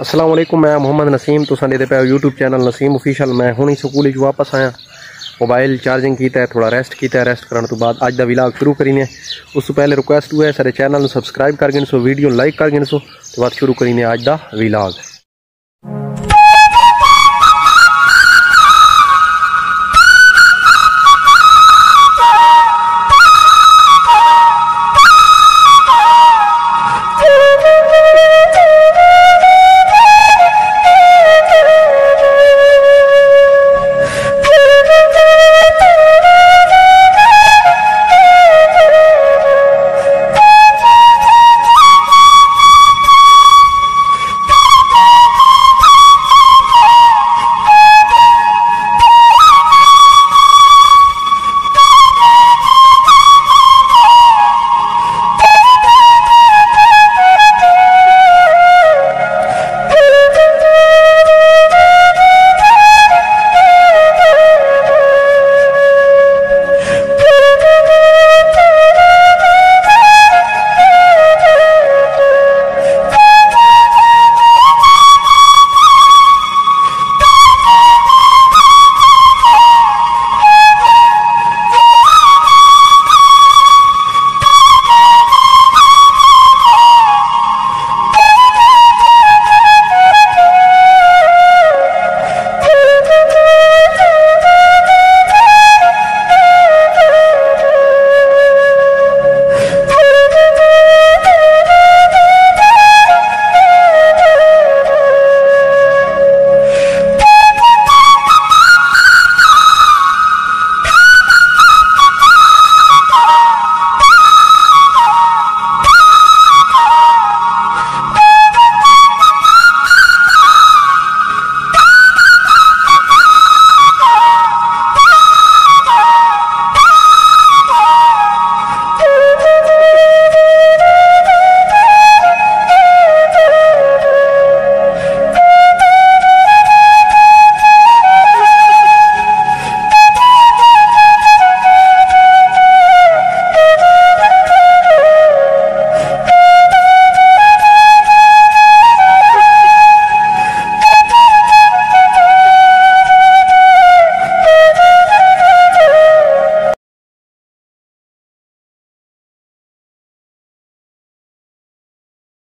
अस्सलाम वालेकुम, मैं मोहम्मद नसीम तुसां दे पे यूट्यूब चैनल नसीम ऑफिशियल। मैं हुणी स्कूल च वापस आया, मोबाइल चार्जिंग कीता, थोड़ा रेस्ट कीता। रेस्ट करने तो बाद अज दा व्लॉग शुरू करीने। उस तो पहले रिक्वेस्ट हुआ है सारे चैनल सब्सक्राइब कर गिनसो, वीडियो लाइक कर गिनसो, तो बाद शुरू करीने अज दा व्लॉग।